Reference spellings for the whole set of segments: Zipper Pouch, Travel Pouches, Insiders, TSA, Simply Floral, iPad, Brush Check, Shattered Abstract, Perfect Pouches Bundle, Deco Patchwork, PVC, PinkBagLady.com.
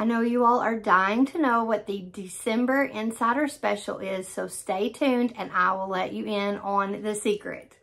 I know you all are dying to know what the December Insider Special is, so stay tuned and I will let you in on the secret.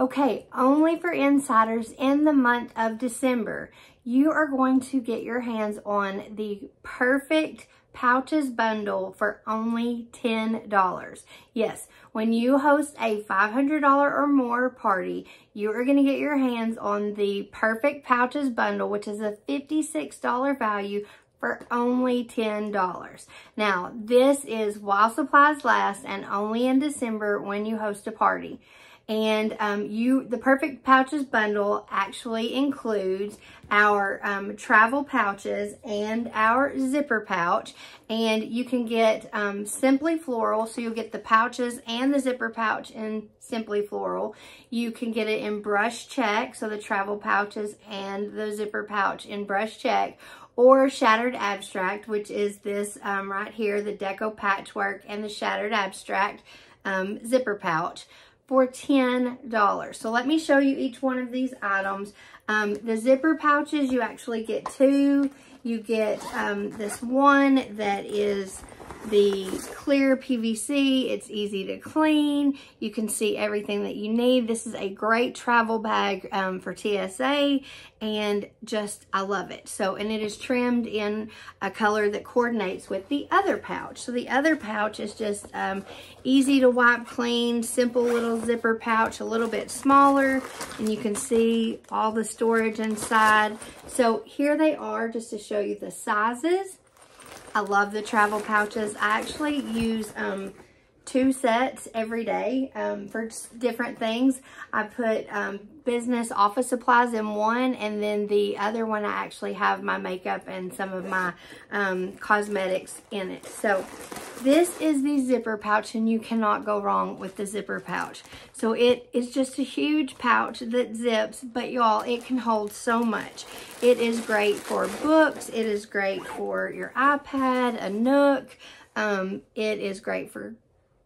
Okay, only for insiders in the month of December, you are going to get your hands on the Perfect Pouches Bundle for only $10. Yes, when you host a $500 or more party, you are going to get your hands on the Perfect Pouches Bundle, which is a $56 value for only $10. Now, this is while supplies last and only in December when you host a party. And the Perfect Pouches Bundle actually includes our travel pouches and our zipper pouch. And you can get Simply Floral, so you'll get the pouches and the zipper pouch in Simply Floral. You can get it in Brush Check, so the travel pouches and the zipper pouch in Brush Check. Or Shattered Abstract, which is this right here, the Deco Patchwork and the Shattered Abstract zipper pouch, for $10. So let me show you each one of these items. The zipper pouches, you actually get two. You get this one that is the clear PVC. It's easy to clean. You can see everything that you need. This is a great travel bag for TSA, and just, I love it. So, and it is trimmed in a color that coordinates with the other pouch. So the other pouch is just easy to wipe clean, simple little zipper pouch, a little bit smaller, and you can see all the storage inside. So here they are, just to show you the sizes. I love the travel pouches. I actually use two sets every day for different things. I put business office supplies in one, and then the other one I actually have my makeup and some of my cosmetics in it. So this is the zipper pouch, and you cannot go wrong with the zipper pouch. So it is just a huge pouch that zips, but y'all, it can hold so much. It is great for books. It is great for your iPad, a Nook. It is great for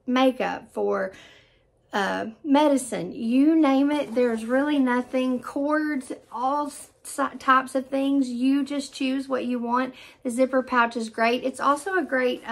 makeup, for medicine, you name it. There's really nothing, cords, all types of things. You just choose what you want. The zipper pouch is great. It's also a great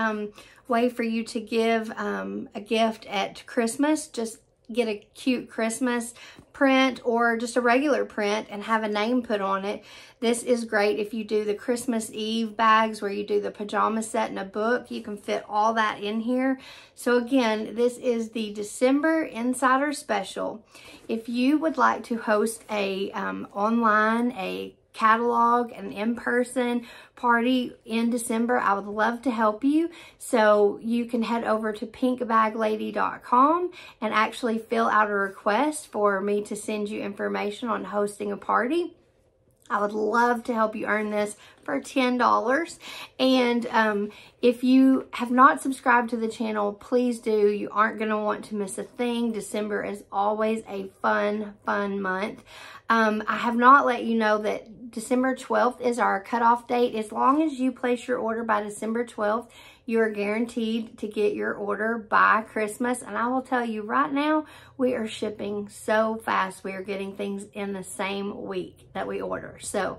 way for you to give a gift at Christmas. Just get a cute Christmas print or just a regular print and have a name put on it. This is great if you do the Christmas Eve bags where you do the pajama set and a book. You can fit all that in here. So again, this is the December Insider Special. If you would like to host a online, a catalog, an in-person party in December, I would love to help you. So you can head over to PinkBagLady.com and actually fill out a request for me to send you information on hosting a party. I would love to help you earn this for $10. And if you have not subscribed to the channel, please do. You aren't going to want to miss a thing. December is always a fun month. I have not let you know that December 12th is our cutoff date. As long as you place your order by December 12th, you are guaranteed to get your order by Christmas. And I will tell you right now, we are shipping so fast. We are getting things in the same week that we order. So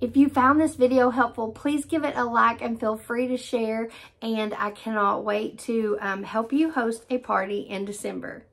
if you found this video helpful, please give it a like and feel free to share. And I cannot wait to help you host a party in December.